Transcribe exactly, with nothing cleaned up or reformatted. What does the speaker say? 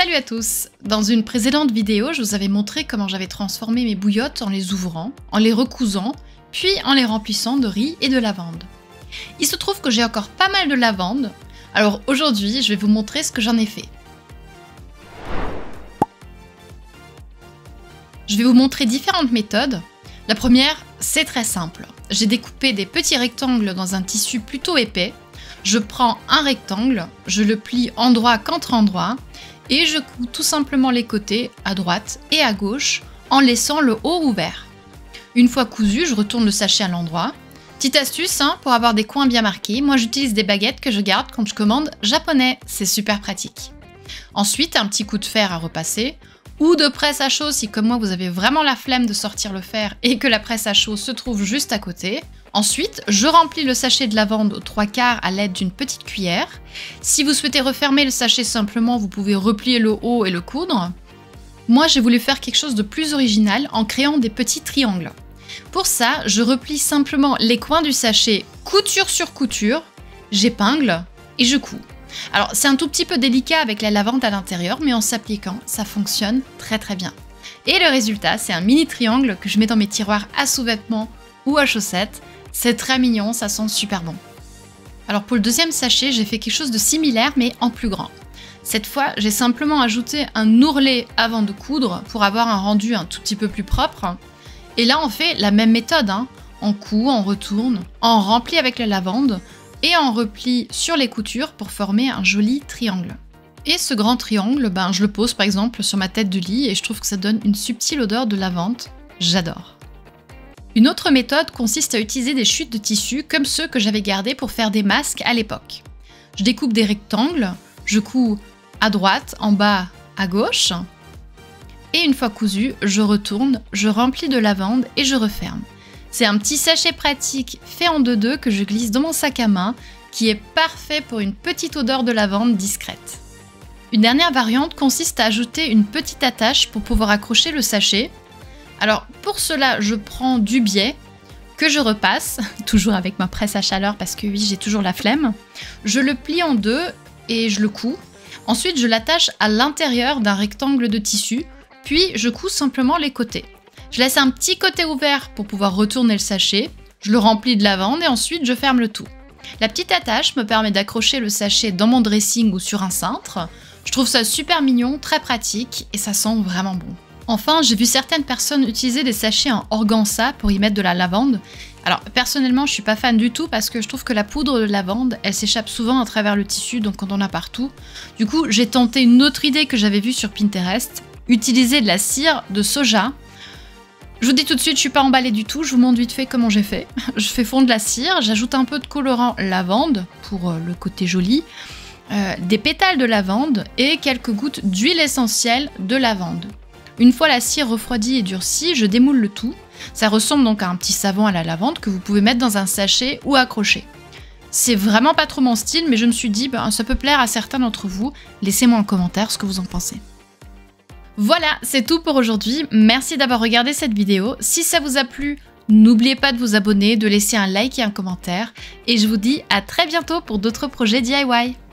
Salut à tous! Dans une précédente vidéo, je vous avais montré comment j'avais transformé mes bouillottes en les ouvrant, en les recousant, puis en les remplissant de riz et de lavande. Il se trouve que j'ai encore pas mal de lavande, alors aujourd'hui je vais vous montrer ce que j'en ai fait. Je vais vous montrer différentes méthodes. La première, c'est très simple. J'ai découpé des petits rectangles dans un tissu plutôt épais. Je prends un rectangle, je le plie endroit contre endroit, et je couds tout simplement les côtés à droite et à gauche en laissant le haut ouvert. Une fois cousu, je retourne le sachet à l'endroit. Petite astuce hein, pour avoir des coins bien marqués, moi j'utilise des baguettes que je garde quand je commande japonais, c'est super pratique. Ensuite, un petit coup de fer à repasser ou de presse à chaud si comme moi vous avez vraiment la flemme de sortir le fer et que la presse à chaud se trouve juste à côté. Ensuite, je remplis le sachet de lavande aux trois quarts à l'aide d'une petite cuillère. Si vous souhaitez refermer le sachet simplement, vous pouvez replier le haut et le coudre. Moi, j'ai voulu faire quelque chose de plus original en créant des petits triangles. Pour ça, je replie simplement les coins du sachet couture sur couture, j'épingle et je couds. Alors, c'est un tout petit peu délicat avec la lavande à l'intérieur, mais en s'appliquant, ça fonctionne très très bien. Et le résultat, c'est un mini triangle que je mets dans mes tiroirs à sous-vêtements ou à chaussettes. C'est très mignon, ça sent super bon. Alors pour le deuxième sachet, j'ai fait quelque chose de similaire mais en plus grand. Cette fois, j'ai simplement ajouté un ourlet avant de coudre pour avoir un rendu un tout petit peu plus propre. Et là, on fait la même méthode, hein. On coud, on retourne, on remplit avec la lavande et on replie sur les coutures pour former un joli triangle. Et ce grand triangle, ben, je le pose par exemple sur ma tête de lit et je trouve que ça donne une subtile odeur de lavande. J'adore. Une autre méthode consiste à utiliser des chutes de tissu comme ceux que j'avais gardés pour faire des masques à l'époque. Je découpe des rectangles, je couds à droite, en bas, à gauche. Et une fois cousu, je retourne, je remplis de lavande et je referme. C'est un petit sachet pratique fait en deux deux que je glisse dans mon sac à main qui est parfait pour une petite odeur de lavande discrète. Une dernière variante consiste à ajouter une petite attache pour pouvoir accrocher le sachet. Alors pour cela, je prends du biais que je repasse, toujours avec ma presse à chaleur parce que oui, j'ai toujours la flemme. Je le plie en deux et je le couds. Ensuite, je l'attache à l'intérieur d'un rectangle de tissu, puis je couds simplement les côtés. Je laisse un petit côté ouvert pour pouvoir retourner le sachet. Je le remplis de lavande et ensuite je ferme le tout. La petite attache me permet d'accrocher le sachet dans mon dressing ou sur un cintre. Je trouve ça super mignon, très pratique et ça sent vraiment bon. Enfin, j'ai vu certaines personnes utiliser des sachets en organza pour y mettre de la lavande. Alors personnellement, je suis pas fan du tout parce que je trouve que la poudre de lavande, elle s'échappe souvent à travers le tissu, donc on en a partout. Du coup, j'ai tenté une autre idée que j'avais vue sur Pinterest, utiliser de la cire de soja. Je vous dis tout de suite, je suis pas emballée du tout, je vous montre vite fait comment j'ai fait. Je fais fondre la cire, j'ajoute un peu de colorant lavande pour le côté joli, euh, des pétales de lavande et quelques gouttes d'huile essentielle de lavande. Une fois la cire refroidie et durcie, je démoule le tout. Ça ressemble donc à un petit savon à la lavande que vous pouvez mettre dans un sachet ou accrocher. C'est vraiment pas trop mon style, mais je me suis dit, ben, ça peut plaire à certains d'entre vous. Laissez-moi en commentaire ce que vous en pensez. Voilà, c'est tout pour aujourd'hui. Merci d'avoir regardé cette vidéo. Si ça vous a plu, n'oubliez pas de vous abonner, de laisser un like et un commentaire. Et je vous dis à très bientôt pour d'autres projets D I Y.